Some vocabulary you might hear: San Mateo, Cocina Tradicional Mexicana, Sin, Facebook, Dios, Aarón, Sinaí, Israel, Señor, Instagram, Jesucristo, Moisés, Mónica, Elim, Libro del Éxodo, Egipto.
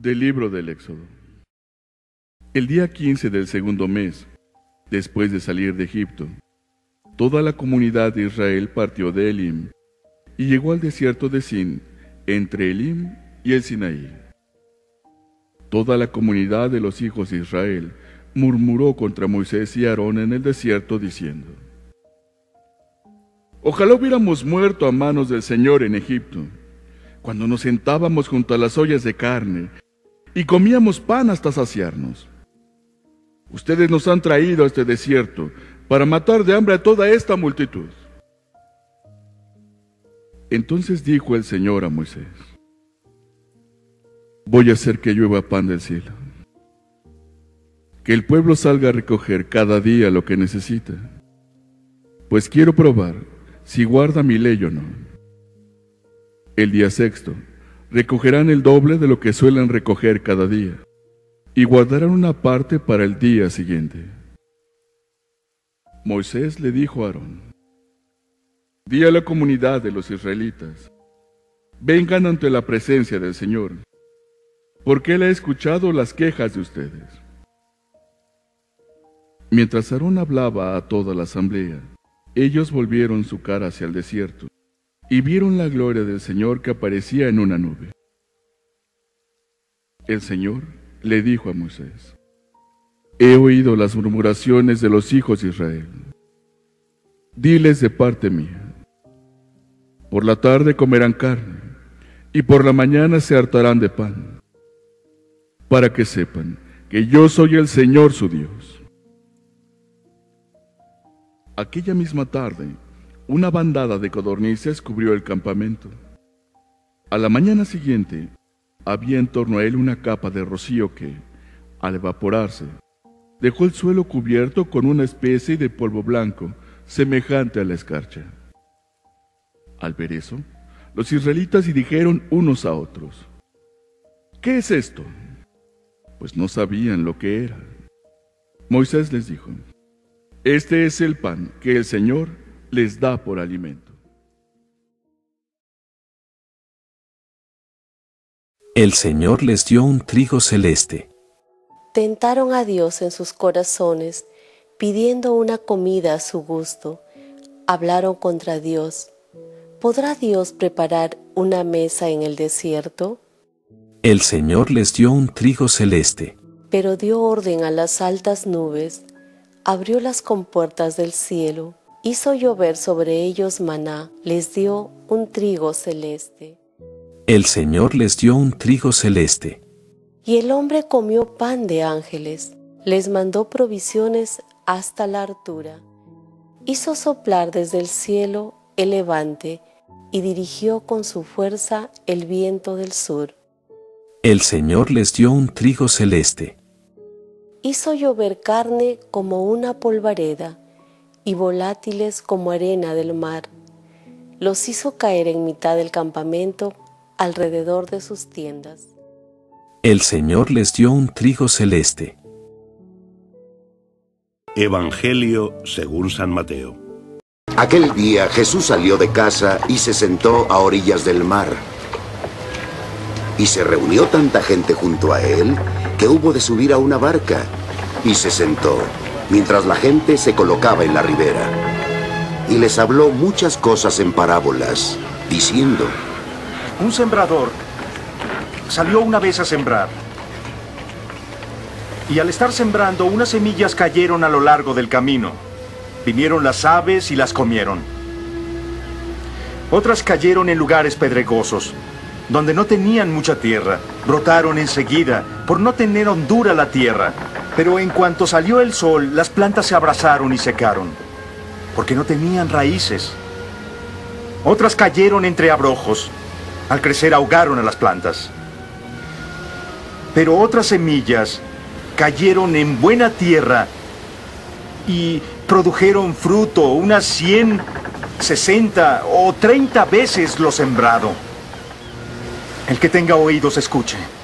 Del Libro del Éxodo. El día 15 del segundo mes, después de salir de Egipto, toda la comunidad de Israel partió de Elim y llegó al desierto de Sin, entre Elim y el Sinaí. Toda la comunidad de los hijos de Israel murmuró contra Moisés y Aarón en el desierto diciendo: «Ojalá hubiéramos muerto a manos del Señor en Egipto, cuando nos sentábamos junto a las ollas de carne y comíamos pan hasta saciarnos. Ustedes nos han traído a este desierto para matar de hambre a toda esta multitud». Entonces dijo el Señor a Moisés: «Voy a hacer que llueva pan del cielo, que el pueblo salga a recoger cada día lo que necesita, pues quiero probar si guarda mi ley o no. El día sexto recogerán el doble de lo que suelen recoger cada día, y guardarán una parte para el día siguiente». Moisés le dijo a Aarón: «Di a la comunidad de los israelitas: vengan ante la presencia del Señor, porque Él ha escuchado las quejas de ustedes». Mientras Aarón hablaba a toda la asamblea, ellos volvieron su cara hacia el desierto y vieron la gloria del Señor que aparecía en una nube. El Señor le dijo a Moisés: «He oído las murmuraciones de los hijos de Israel. Diles de parte mía: por la tarde comerán carne, y por la mañana se hartarán de pan, para que sepan que yo soy el Señor su Dios». Aquella misma tarde, una bandada de codornices cubrió el campamento. A la mañana siguiente, había en torno a él una capa de rocío que, al evaporarse, dejó el suelo cubierto con una especie de polvo blanco, semejante a la escarcha. Al ver eso, los israelitas se dijeron unos a otros: «¿Qué es esto?», pues no sabían lo que era. Moisés les dijo: «Este es el pan que el Señor les da por alimento». El Señor les dio un trigo celeste. Tentaron a Dios en sus corazones, pidiendo una comida a su gusto. Hablaron contra Dios: ¿podrá Dios preparar una mesa en el desierto? El Señor les dio un trigo celeste. Pero dio orden a las altas nubes, abrió las compuertas del cielo, hizo llover sobre ellos maná, les dio un trigo celeste. El Señor les dio un trigo celeste. Y el hombre comió pan de ángeles, les mandó provisiones hasta la hartura. Hizo soplar desde el cielo el levante, y dirigió con su fuerza el viento del sur. El Señor les dio un trigo celeste. Hizo llover carne como una polvareda, y volátiles como arena del mar. Los hizo caer en mitad del campamento, alrededor de sus tiendas. El Señor les dio un trigo celeste. Evangelio según San Mateo. Aquel día Jesús salió de casa y se sentó a orillas del mar. Y se reunió tanta gente junto a él, que hubo de subir a una barca, y se sentó, mientras la gente se colocaba en la ribera. Y les habló muchas cosas en parábolas, diciendo: «Un sembrador salió una vez a sembrar. Y al estar sembrando, unas semillas cayeron a lo largo del camino. Vinieron las aves y las comieron. Otras cayeron en lugares pedregosos, donde no tenían mucha tierra. Brotaron enseguida, por no tener hondura la tierra. Pero en cuanto salió el sol, las plantas se abrazaron y secaron, porque no tenían raíces. Otras cayeron entre abrojos. Al crecer ahogaron a las plantas. Pero otras semillas cayeron en buena tierra y produjeron fruto unas 100, 60 o 30 veces lo sembrado. El que tenga oídos, escuche».